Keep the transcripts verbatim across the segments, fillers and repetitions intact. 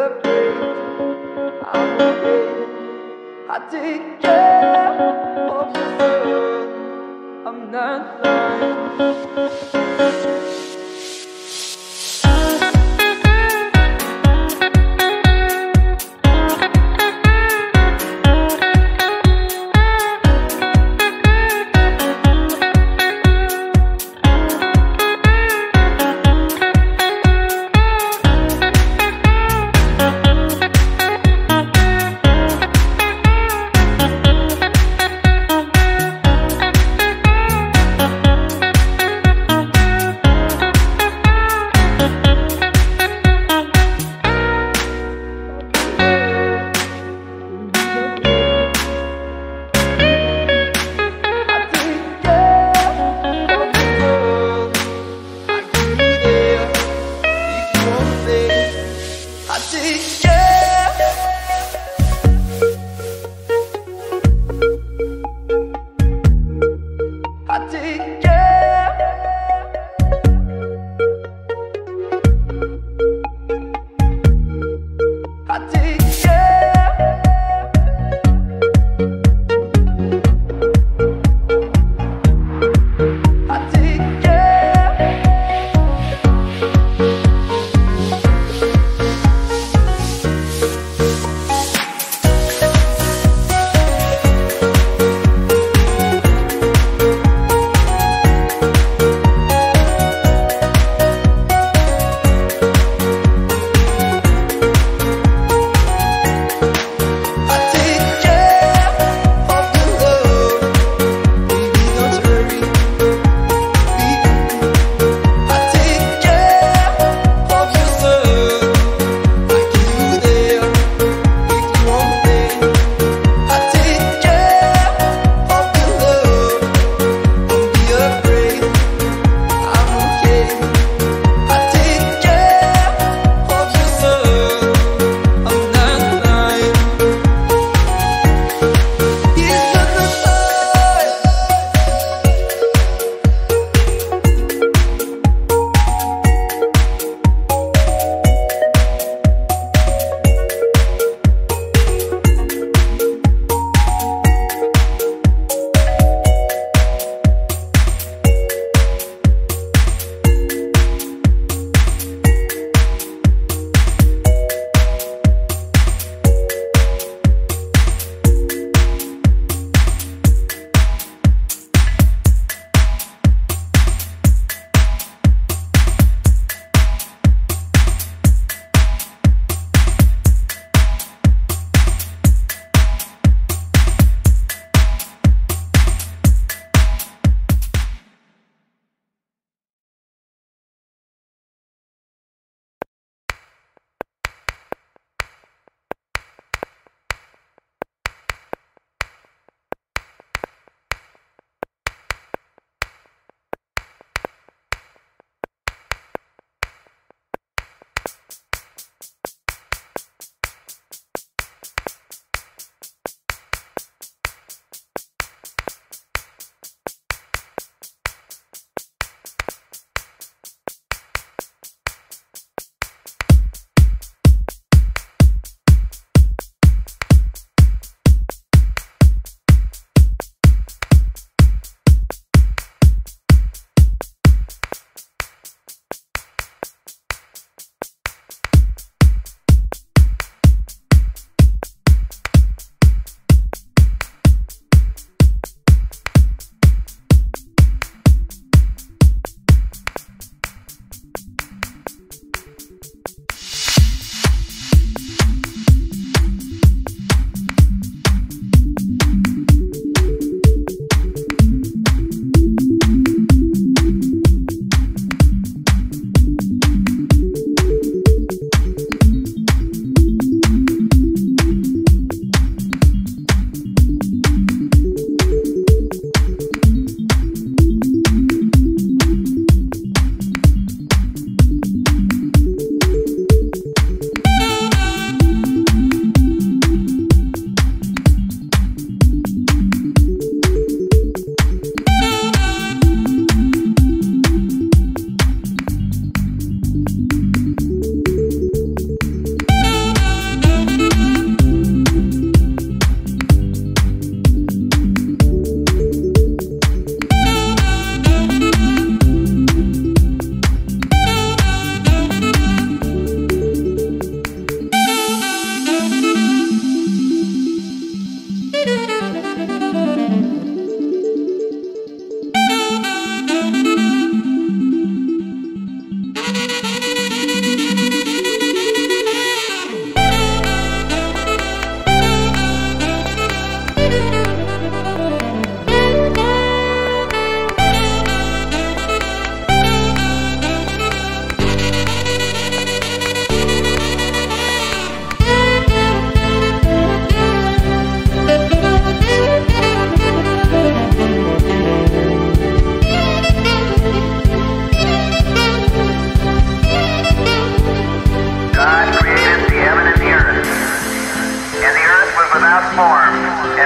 celebrate. I'm okay. I take care of yourself. I'm not lying.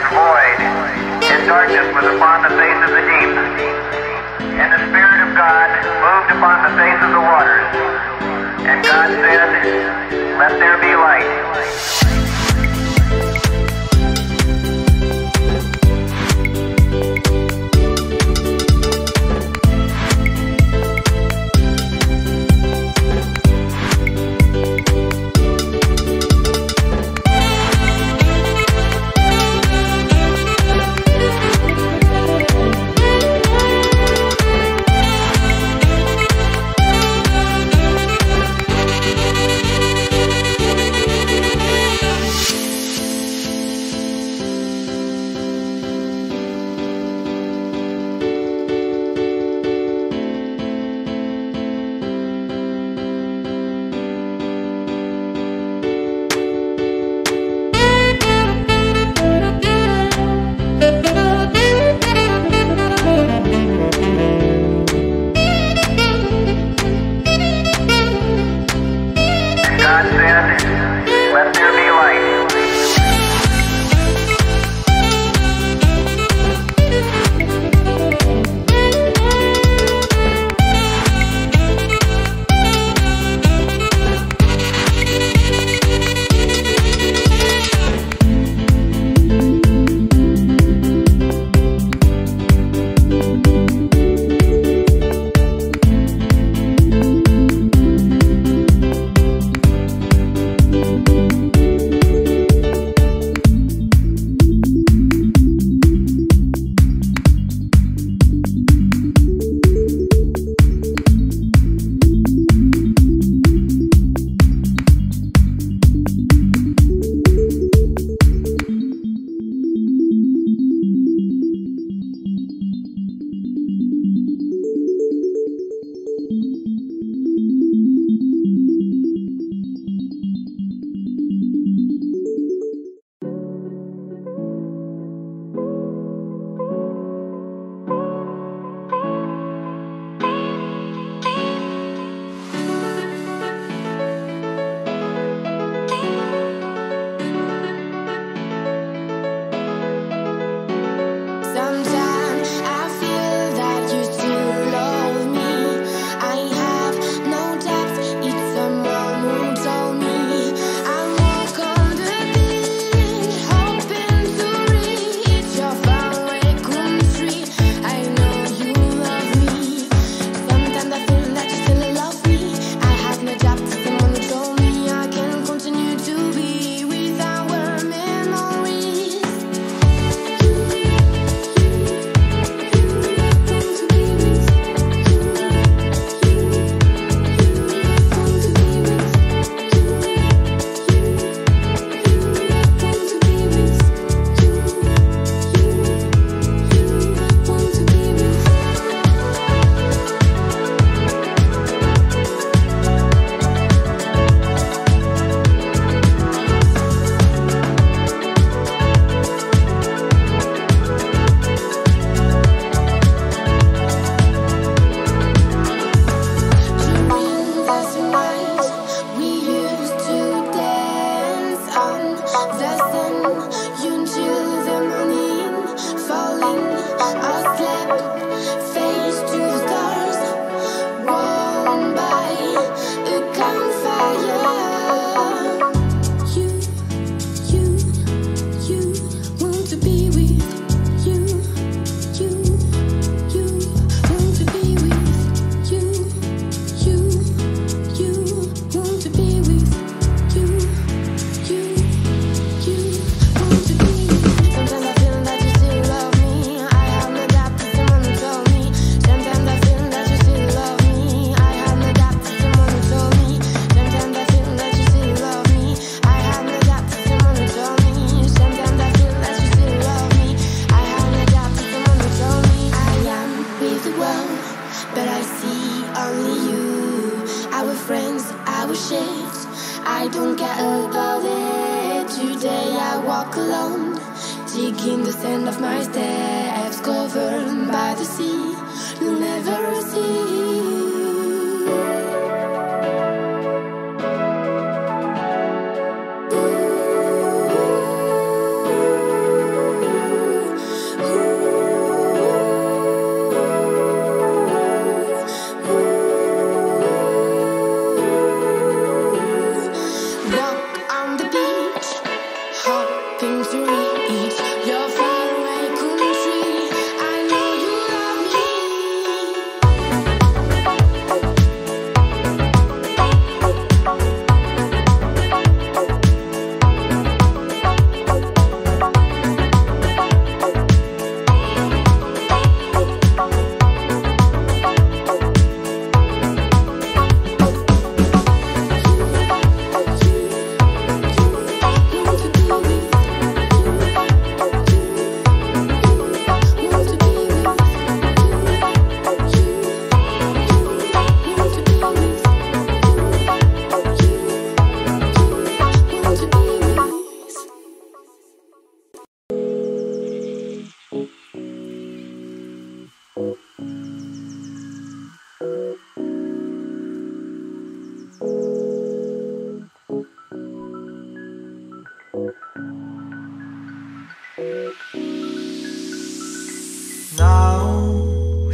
and void, and darkness was upon the face of the deep. And the Spirit of God moved upon the face of the waters. And God said, "Let there be light." Thank you.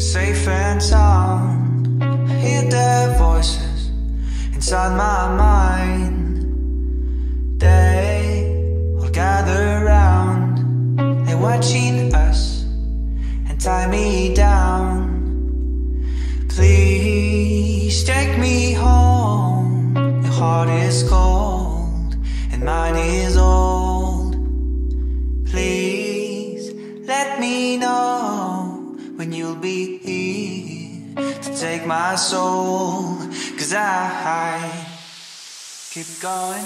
We're safe and sound. I hear their voices inside my mind. They all gather round. They're watching us and tie me down. Please take me home. Your heart is cold and mine is old. Please let me know when you'll be here to take my soul, 'cause I keep going.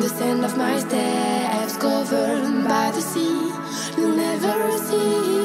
in the sand of my steps, covered by the sea. You'll never see.